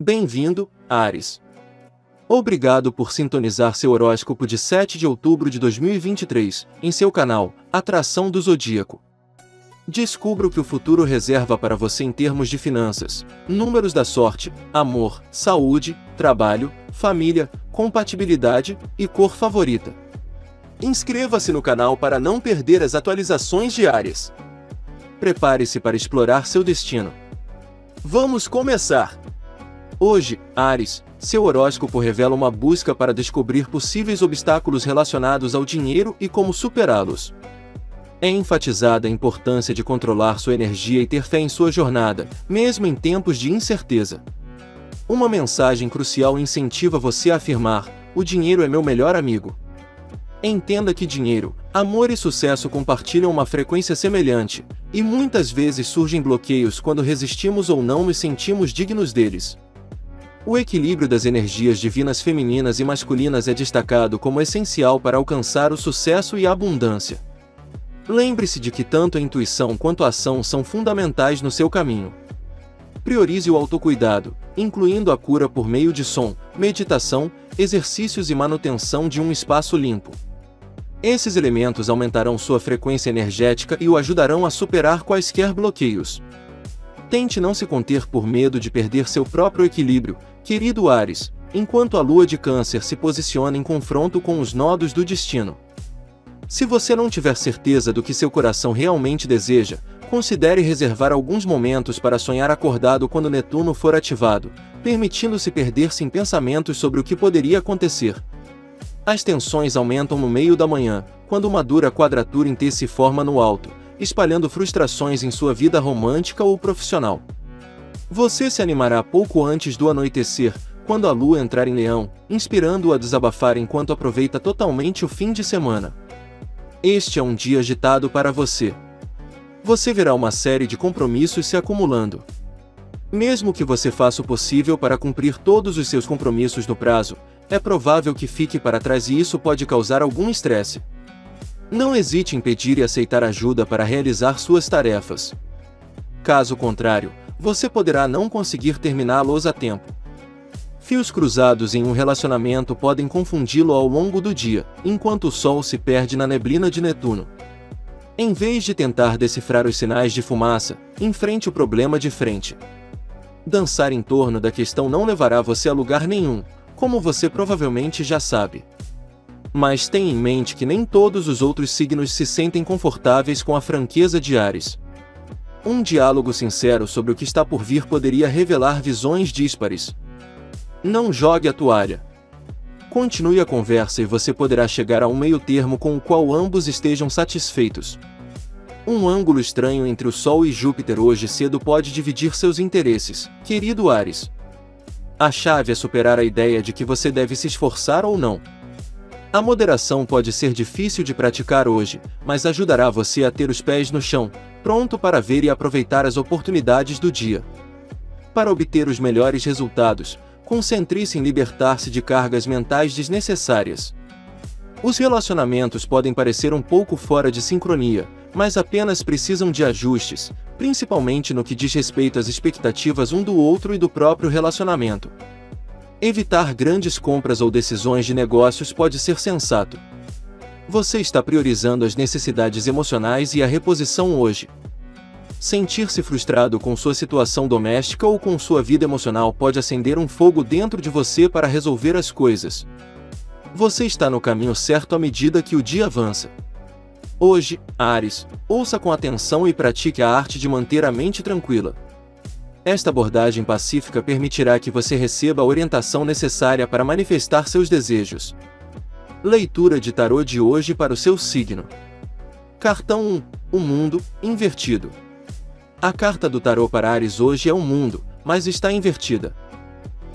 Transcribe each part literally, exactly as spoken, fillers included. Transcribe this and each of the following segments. Bem-vindo, Aries. Obrigado por sintonizar seu horóscopo de sete de outubro de dois mil e vinte e três, em seu canal, Atração do Zodíaco. Descubra o que o futuro reserva para você em termos de finanças, números da sorte, amor, saúde, trabalho, família, compatibilidade e cor favorita. Inscreva-se no canal para não perder as atualizações diárias. Prepare-se para explorar seu destino. Vamos começar! Hoje, Aries, seu horóscopo revela uma busca para descobrir possíveis obstáculos relacionados ao dinheiro e como superá-los. É enfatizada a importância de controlar sua energia e ter fé em sua jornada, mesmo em tempos de incerteza. Uma mensagem crucial incentiva você a afirmar: o dinheiro é meu melhor amigo. Entenda que dinheiro, amor e sucesso compartilham uma frequência semelhante, e muitas vezes surgem bloqueios quando resistimos ou não nos sentimos dignos deles. O equilíbrio das energias divinas femininas e masculinas é destacado como essencial para alcançar o sucesso e a abundância. Lembre-se de que tanto a intuição quanto a ação são fundamentais no seu caminho. Priorize o autocuidado, incluindo a cura por meio de som, meditação, exercícios e manutenção de um espaço limpo. Esses elementos aumentarão sua frequência energética e o ajudarão a superar quaisquer bloqueios. Tente não se conter por medo de perder seu próprio equilíbrio, querido Aries, enquanto a lua de Câncer se posiciona em confronto com os nodos do destino. Se você não tiver certeza do que seu coração realmente deseja, considere reservar alguns momentos para sonhar acordado quando Netuno for ativado, permitindo-se perder-se em pensamentos sobre o que poderia acontecer. As tensões aumentam no meio da manhã, quando uma dura quadratura intensa se forma no alto, espalhando frustrações em sua vida romântica ou profissional. Você se animará pouco antes do anoitecer, quando a lua entrar em Leão, inspirando-o a desabafar enquanto aproveita totalmente o fim de semana. Este é um dia agitado para você. Você verá uma série de compromissos se acumulando. Mesmo que você faça o possível para cumprir todos os seus compromissos no prazo, é provável que fique para trás e isso pode causar algum estresse. Não hesite em pedir e aceitar ajuda para realizar suas tarefas. Caso contrário, você poderá não conseguir terminá-los a tempo. Fios cruzados em um relacionamento podem confundi-lo ao longo do dia, enquanto o Sol se perde na neblina de Netuno. Em vez de tentar decifrar os sinais de fumaça, enfrente o problema de frente. Dançar em torno da questão não levará você a lugar nenhum, como você provavelmente já sabe. Mas tenha em mente que nem todos os outros signos se sentem confortáveis com a franqueza de Ares. Um diálogo sincero sobre o que está por vir poderia revelar visões díspares. Não jogue a toalha. Continue a conversa e você poderá chegar a um meio-termo com o qual ambos estejam satisfeitos. Um ângulo estranho entre o Sol e Júpiter hoje cedo pode dividir seus interesses, querido Ares. A chave é superar a ideia de que você deve se esforçar ou não. A moderação pode ser difícil de praticar hoje, mas ajudará você a ter os pés no chão, pronto para ver e aproveitar as oportunidades do dia. Para obter os melhores resultados, concentre-se em libertar-se de cargas mentais desnecessárias. Os relacionamentos podem parecer um pouco fora de sincronia, mas apenas precisam de ajustes, principalmente no que diz respeito às expectativas um do outro e do próprio relacionamento. Evitar grandes compras ou decisões de negócios pode ser sensato. Você está priorizando as necessidades emocionais e a reposição hoje. Sentir-se frustrado com sua situação doméstica ou com sua vida emocional pode acender um fogo dentro de você para resolver as coisas. Você está no caminho certo à medida que o dia avança. Hoje, Aries, ouça com atenção e pratique a arte de manter a mente tranquila. Esta abordagem pacífica permitirá que você receba a orientação necessária para manifestar seus desejos. Leitura de tarô de hoje para o seu signo. Cartão um. O mundo, invertido. A carta do tarô para Aries hoje é o mundo, mas está invertida.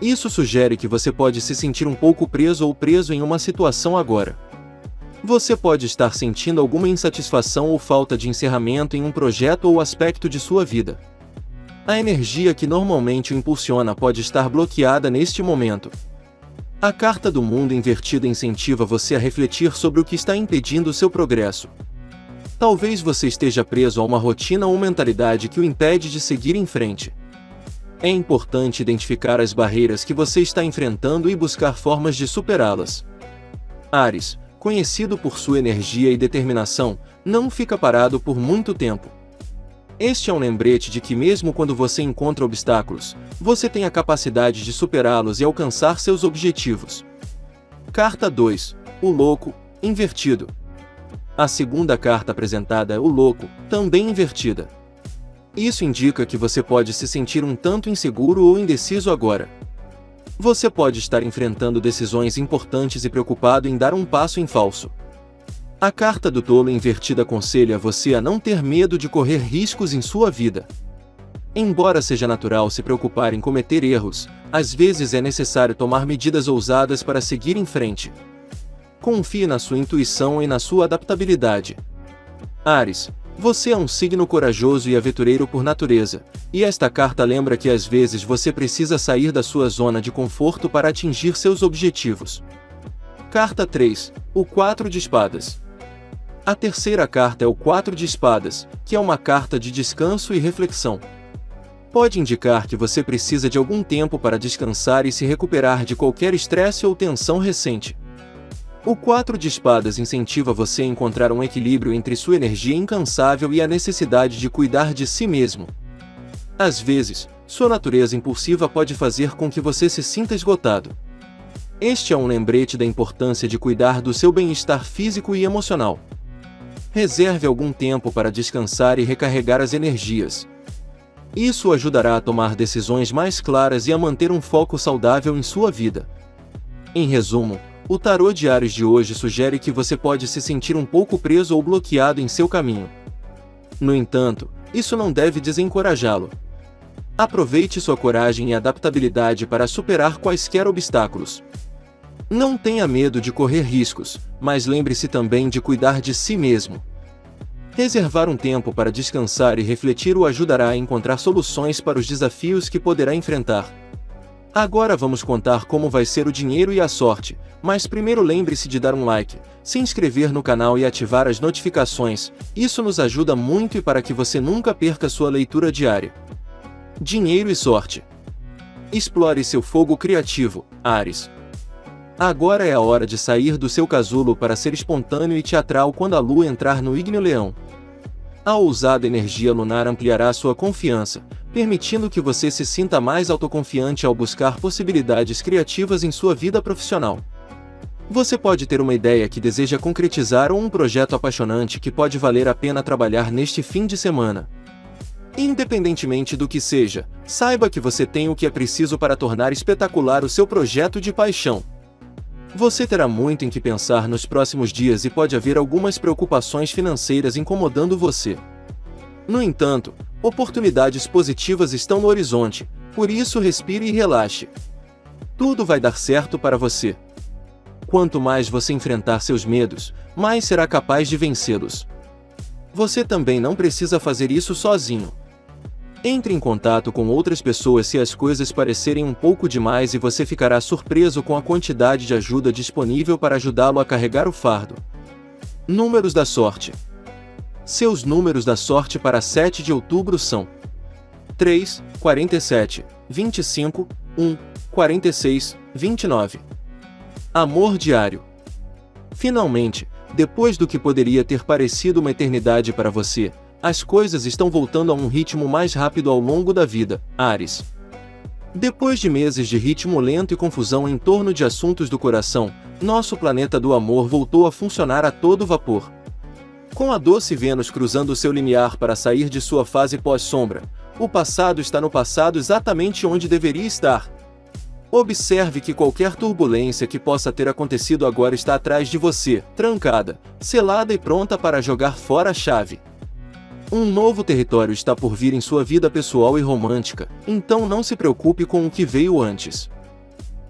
Isso sugere que você pode se sentir um pouco preso ou preso em uma situação agora. Você pode estar sentindo alguma insatisfação ou falta de encerramento em um projeto ou aspecto de sua vida. A energia que normalmente o impulsiona pode estar bloqueada neste momento. A carta do mundo invertida incentiva você a refletir sobre o que está impedindo seu progresso. Talvez você esteja preso a uma rotina ou mentalidade que o impede de seguir em frente. É importante identificar as barreiras que você está enfrentando e buscar formas de superá-las. Aries, conhecido por sua energia e determinação, não fica parado por muito tempo. Este é um lembrete de que mesmo quando você encontra obstáculos, você tem a capacidade de superá-los e alcançar seus objetivos. Carta dois. O louco, invertido. A segunda carta apresentada é o louco, também invertida. Isso indica que você pode se sentir um tanto inseguro ou indeciso agora. Você pode estar enfrentando decisões importantes e preocupado em dar um passo em falso. A carta do tolo invertida aconselha você a não ter medo de correr riscos em sua vida. Embora seja natural se preocupar em cometer erros, às vezes é necessário tomar medidas ousadas para seguir em frente. Confie na sua intuição e na sua adaptabilidade. Ares, você é um signo corajoso e aventureiro por natureza, e esta carta lembra que às vezes você precisa sair da sua zona de conforto para atingir seus objetivos. Carta três. O quatro de espadas. A terceira carta é o quatro de espadas, que é uma carta de descanso e reflexão. Pode indicar que você precisa de algum tempo para descansar e se recuperar de qualquer estresse ou tensão recente. O quatro de espadas incentiva você a encontrar um equilíbrio entre sua energia incansável e a necessidade de cuidar de si mesmo. Às vezes, sua natureza impulsiva pode fazer com que você se sinta esgotado. Este é um lembrete da importância de cuidar do seu bem-estar físico e emocional. Reserve algum tempo para descansar e recarregar as energias. Isso ajudará a tomar decisões mais claras e a manter um foco saudável em sua vida. Em resumo, o tarô de Aries de hoje sugere que você pode se sentir um pouco preso ou bloqueado em seu caminho. No entanto, isso não deve desencorajá-lo. Aproveite sua coragem e adaptabilidade para superar quaisquer obstáculos. Não tenha medo de correr riscos, mas lembre-se também de cuidar de si mesmo. Reservar um tempo para descansar e refletir o ajudará a encontrar soluções para os desafios que poderá enfrentar. Agora vamos contar como vai ser o dinheiro e a sorte, mas primeiro lembre-se de dar um like, se inscrever no canal e ativar as notificações, isso nos ajuda muito e para que você nunca perca sua leitura diária. Dinheiro e sorte. Explore seu fogo criativo, Ares. Agora é a hora de sair do seu casulo para ser espontâneo e teatral quando a lua entrar no ígneo leão. A ousada energia lunar ampliará sua confiança, permitindo que você se sinta mais autoconfiante ao buscar possibilidades criativas em sua vida profissional. Você pode ter uma ideia que deseja concretizar ou um projeto apaixonante que pode valer a pena trabalhar neste fim de semana. Independentemente do que seja, saiba que você tem o que é preciso para tornar espetacular o seu projeto de paixão. Você terá muito em que pensar nos próximos dias e pode haver algumas preocupações financeiras incomodando você. No entanto, oportunidades positivas estão no horizonte, por isso respire e relaxe. Tudo vai dar certo para você. Quanto mais você enfrentar seus medos, mais será capaz de vencê-los. Você também não precisa fazer isso sozinho. Entre em contato com outras pessoas se as coisas parecerem um pouco demais e você ficará surpreso com a quantidade de ajuda disponível para ajudá-lo a carregar o fardo. Números da sorte. Seus números da sorte para sete de outubro são três, quarenta e sete, vinte e cinco, um, quarenta e seis, vinte e nove. Amor diário. Finalmente, depois do que poderia ter parecido uma eternidade para você, as coisas estão voltando a um ritmo mais rápido ao longo da vida, Ares. Depois de meses de ritmo lento e confusão em torno de assuntos do coração, nosso planeta do amor voltou a funcionar a todo vapor. Com a doce Vênus cruzando o seu limiar para sair de sua fase pós-sombra, o passado está no passado exatamente onde deveria estar. Observe que qualquer turbulência que possa ter acontecido agora está atrás de você, trancada, selada e pronta para jogar fora a chave. Um novo território está por vir em sua vida pessoal e romântica, então não se preocupe com o que veio antes.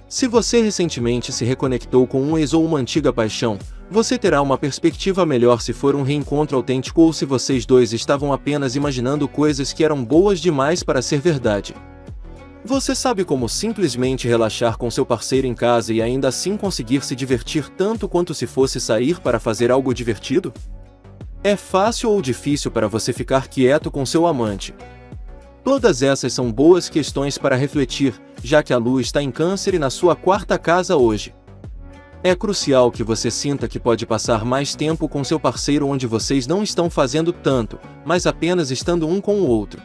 Se você recentemente se reconectou com um ex ou uma antiga paixão, você terá uma perspectiva melhor se for um reencontro autêntico ou se vocês dois estavam apenas imaginando coisas que eram boas demais para ser verdade. Você sabe como simplesmente relaxar com seu parceiro em casa e ainda assim conseguir se divertir tanto quanto se fosse sair para fazer algo divertido? É fácil ou difícil para você ficar quieto com seu amante? Todas essas são boas questões para refletir, já que a Lua está em Câncer e na sua quarta casa hoje. É crucial que você sinta que pode passar mais tempo com seu parceiro onde vocês não estão fazendo tanto, mas apenas estando um com o outro.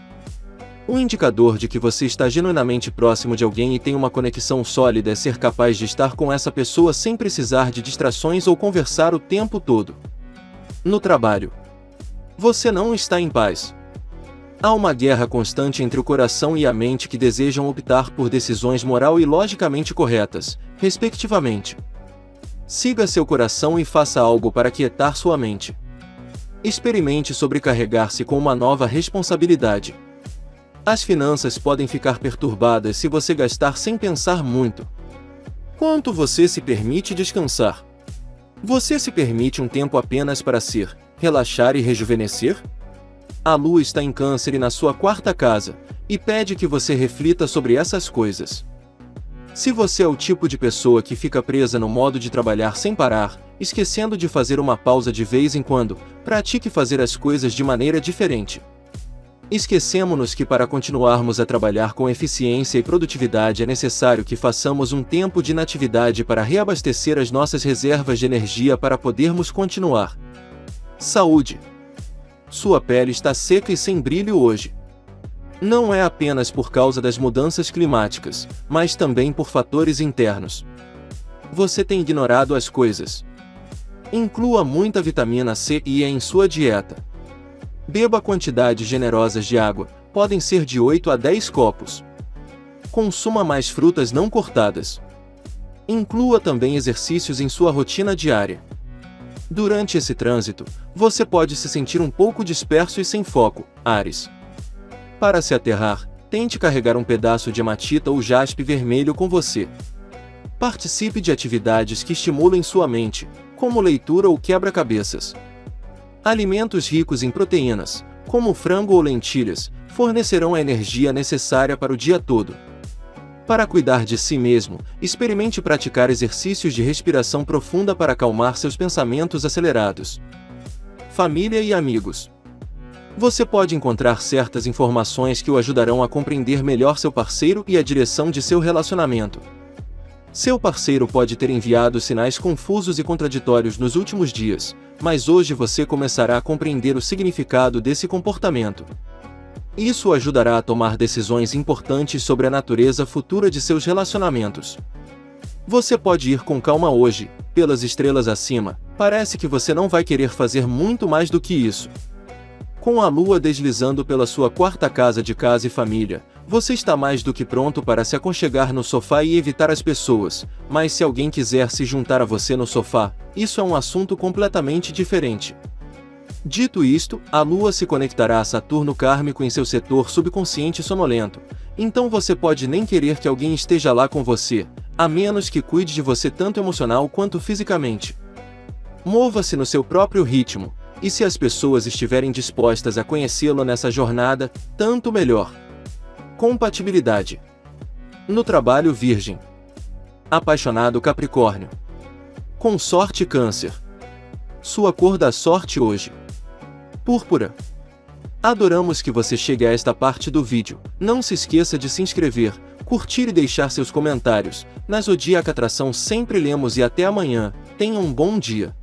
Um indicador de que você está genuinamente próximo de alguém e tem uma conexão sólida é ser capaz de estar com essa pessoa sem precisar de distrações ou conversar o tempo todo. No trabalho, você não está em paz. Há uma guerra constante entre o coração e a mente que desejam optar por decisões moral e logicamente corretas, respectivamente. Siga seu coração e faça algo para quietar sua mente. Experimente sobrecarregar-se com uma nova responsabilidade. As finanças podem ficar perturbadas se você gastar sem pensar muito. Quanto você se permite descansar? Você se permite um tempo apenas para ser, relaxar e rejuvenescer? A Lua está em Câncer e na sua quarta casa, e pede que você reflita sobre essas coisas. Se você é o tipo de pessoa que fica presa no modo de trabalhar sem parar, esquecendo de fazer uma pausa de vez em quando, pratique fazer as coisas de maneira diferente. Esquecemos-nos que para continuarmos a trabalhar com eficiência e produtividade é necessário que façamos um tempo de inatividade para reabastecer as nossas reservas de energia para podermos continuar. Saúde. Sua pele está seca e sem brilho hoje. Não é apenas por causa das mudanças climáticas, mas também por fatores internos. Você tem ignorado as coisas. Inclua muita vitamina C e E em sua dieta. Beba quantidades generosas de água, podem ser de oito a dez copos. Consuma mais frutas não cortadas. Inclua também exercícios em sua rotina diária. Durante esse trânsito, você pode se sentir um pouco disperso e sem foco, Aries. Para se aterrar, tente carregar um pedaço de hematita ou jaspe vermelho com você. Participe de atividades que estimulem sua mente, como leitura ou quebra-cabeças. Alimentos ricos em proteínas, como frango ou lentilhas, fornecerão a energia necessária para o dia todo. Para cuidar de si mesmo, experimente praticar exercícios de respiração profunda para acalmar seus pensamentos acelerados. Família e amigos. Você pode encontrar certas informações que o ajudarão a compreender melhor seu parceiro e a direção de seu relacionamento. Seu parceiro pode ter enviado sinais confusos e contraditórios nos últimos dias, mas hoje você começará a compreender o significado desse comportamento. Isso ajudará a tomar decisões importantes sobre a natureza futura de seus relacionamentos. Você pode ir com calma hoje, pelas estrelas acima, parece que você não vai querer fazer muito mais do que isso. Com a Lua deslizando pela sua quarta casa de casa e família, você está mais do que pronto para se aconchegar no sofá e evitar as pessoas, mas se alguém quiser se juntar a você no sofá, isso é um assunto completamente diferente. Dito isto, a Lua se conectará a Saturno kármico em seu setor subconsciente sonolento, então você pode nem querer que alguém esteja lá com você, a menos que cuide de você tanto emocional quanto fisicamente. Mova-se no seu próprio ritmo. E se as pessoas estiverem dispostas a conhecê-lo nessa jornada, tanto melhor. Compatibilidade. No trabalho, Virgem. Apaixonado, Capricórnio. Consorte, Câncer. Sua cor da sorte hoje: púrpura. Adoramos que você chegue a esta parte do vídeo. Não se esqueça de se inscrever, curtir e deixar seus comentários. Na Zodiac Attraction sempre lemos e até amanhã. Tenha um bom dia.